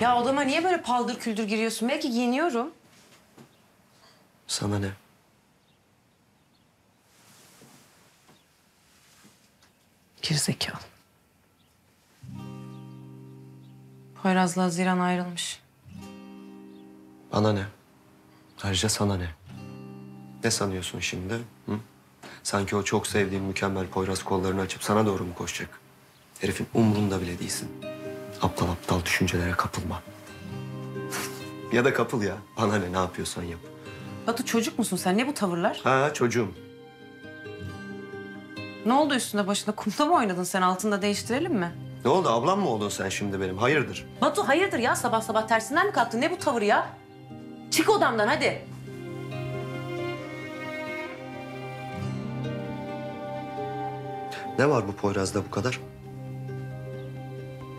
Ya odama niye böyle paldır küldür giriyorsun? Belki giyiniyorum. Sana ne? Gerizekalı. Poyraz'la Haziran ayrılmış. Bana ne? Ayrıca sana ne? Ne sanıyorsun şimdi? Hı? Sanki o çok sevdiğim mükemmel Poyraz kollarını açıp sana doğru mu koşacak? Herifin umrunda bile değilsin. Aptal aptal düşüncelere kapılma. Ya da kapıl ya. Bana ne, ne yapıyorsan yap. Batu, çocuk musun sen? Ne bu tavırlar? Ha, çocuğum. Ne oldu üstünde başında? Kumda mı oynadın sen? Altında değiştirelim mi? Ne oldu? Ablam mı oldun sen şimdi benim? Hayırdır? Batu hayırdır ya? Sabah sabah tersinden mi kalktın? Ne bu tavır ya? Çık odamdan hadi. Ne var bu Poyraz'da bu kadar?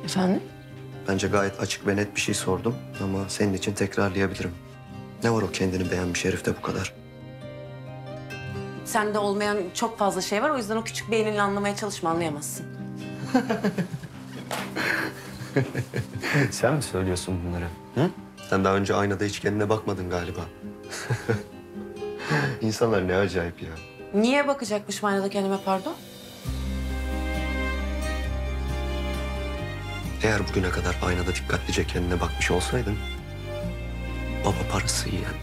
Efendim? Bence gayet açık ve net bir şey sordum ama senin için tekrarlayabilirim. Ne var o kendini beğenmiş herifte bu kadar? Sende olmayan çok fazla şey var. O yüzden o küçük beyninle anlamaya çalışma. Anlayamazsın. Sen mi söylüyorsun bunları? Hı? Sen daha önce aynada hiç kendine bakmadın galiba. İnsanlar ne acayip ya. Niye bakacakmış aynada kendime, pardon? Eğer bugüne kadar aynada dikkatlice kendine bakmış olsaydın... baba parası yiyen,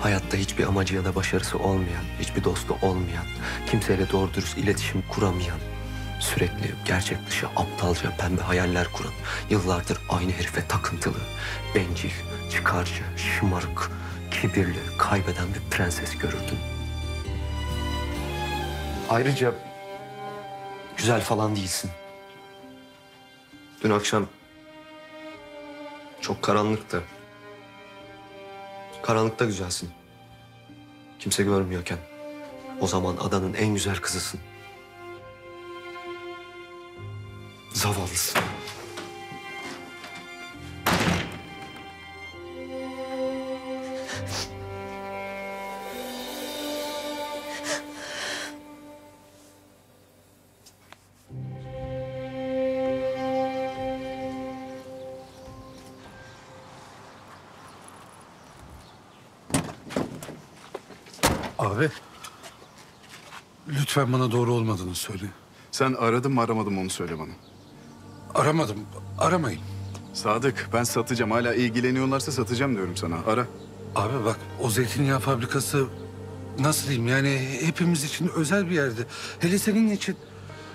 hayatta hiçbir amacı ya da başarısı olmayan, hiçbir dostu olmayan, kimseyle doğru dürüst iletişim kuramayan, sürekli gerçek dışı aptalca pembe hayaller kuran, yıllardır aynı herife takıntılı, bencil, çıkarcı, şımarık, kibirli, kaybeden bir prenses görürdün. Ayrıca güzel falan değilsin. Dün akşam çok karanlıktı. Karanlıkta güzelsin. Kimse görmüyorken. O zaman adanın en güzel kızısın. Zavallısın. Abi, lütfen bana doğru olmadığını söyle. Sen aradın mı aramadın mı onu söyle bana. Aramadım, aramayın. Sadık, ben satacağım. Hala ilgileniyorlarsa satacağım diyorum sana. Ara. Abi bak, o zeytinyağı fabrikası nasıl diyeyim yani hepimiz için özel bir yerdi. Hele senin için.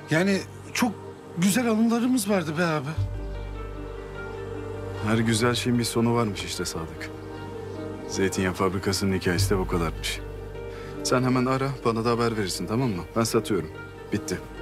Yani çok güzel anılarımız vardı be abi. Her güzel şeyin bir sonu varmış işte Sadık. Zeytinyağı fabrikasının hikayesi de bu kadarmış. Sen hemen ara, bana da haber verirsin, tamam mı? Ben satıyorum. Bitti.